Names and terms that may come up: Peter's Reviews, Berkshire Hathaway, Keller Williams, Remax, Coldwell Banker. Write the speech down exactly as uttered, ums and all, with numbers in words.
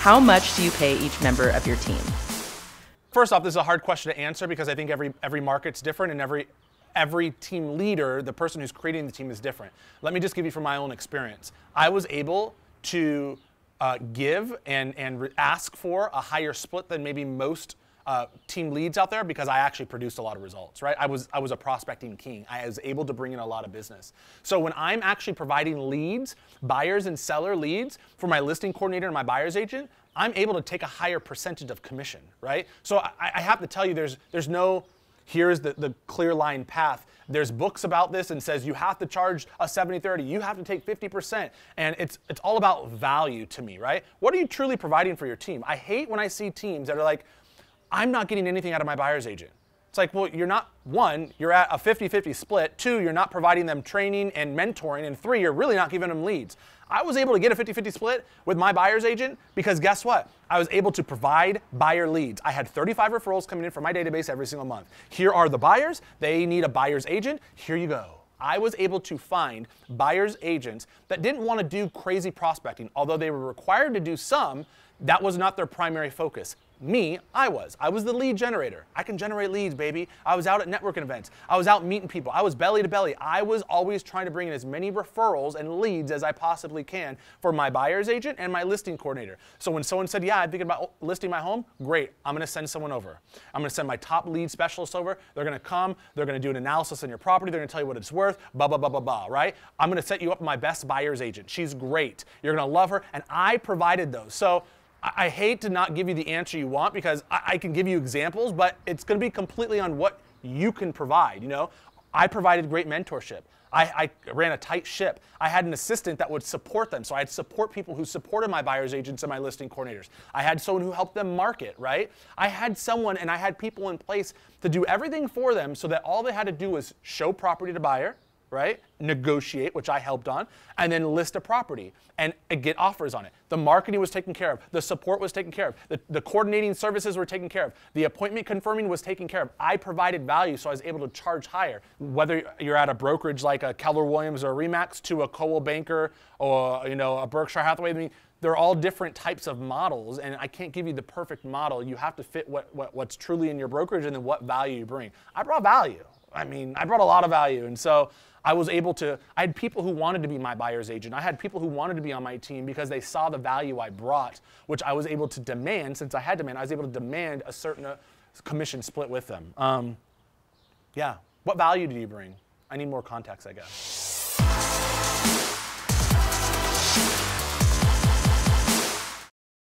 How much do you pay each member of your team? First off, this is a hard question to answer because I think every every market's different and every every team leader, the person who's creating the team, is different. Let me just give you from my own experience. I was able to uh, give and, and ask for a higher split than maybe most Uh, team leads out there because I actually produced a lot of results, right? I was I was a prospecting king. I was able to bring in a lot of business. So when I'm actually providing leads, buyers and seller leads for my listing coordinator and my buyer's agent, I'm able to take a higher percentage of commission, right? So I, I have to tell you, there's there's no here's the, the clear line path. There's books about this and says you have to charge a seventy thirty, you have to take fifty percent, and it's it's all about value to me, right? What are you truly providing for your team? I hate when I see teams that are like, I'm not getting anything out of my buyer's agent. It's like, well, you're not, one, you're at a fifty fifty split. Two, you're not providing them training and mentoring. And three, you're really not giving them leads. I was able to get a fifty fifty split with my buyer's agent because guess what? I was able to provide buyer leads. I had thirty-five referrals coming in from my database every single month. Here are the buyers. They need a buyer's agent. Here you go. I was able to find buyer's agents that didn't want to do crazy prospecting. Although they were required to do some, that was not their primary focus. Me, I was. I was the lead generator. I can generate leads, baby. I was out at networking events. I was out meeting people. I was belly to belly. I was always trying to bring in as many referrals and leads as I possibly can for my buyer's agent and my listing coordinator. So when someone said, yeah, I'm thinking about listing my home, great. I'm going to send someone over. I'm going to send my top lead specialist over. They're going to come. They're going to do an analysis on your property. They're going to tell you what it's worth, blah, blah, blah, blah, blah, right? I'm going to set you up my best buyer's agent. She's great. You're going to love her. And I provided those. So I hate to not give you the answer you want because I, I can give you examples, but it's going to be completely on what you can provide. You know, I provided great mentorship. I, I ran a tight ship. I had an assistant that would support them. So I'd support people who supported my buyer's agents and my listing coordinators. I had someone who helped them market, right? I had someone and I had people in place to do everything for them so that all they had to do was show property to buyer, right? Negotiate, which I helped on, and then list a property and get offers on it. The marketing was taken care of. The support was taken care of. The, the coordinating services were taken care of. The appointment confirming was taken care of. I provided value, so I was able to charge higher. Whether you're at a brokerage like a Keller Williams or a Remax to a Coldwell Banker or, you know, a Berkshire Hathaway, I mean, they're all different types of models, and I can't give you the perfect model. You have to fit what, what what's truly in your brokerage and then what value you bring. I brought value. I mean, I brought a lot of value, and so I was able to, I had people who wanted to be my buyer's agent. I had people who wanted to be on my team because they saw the value I brought, which I was able to demand. Since I had demand, I was able to demand a certain uh, commission split with them. Um, yeah, what value do you bring? I need more context, I guess.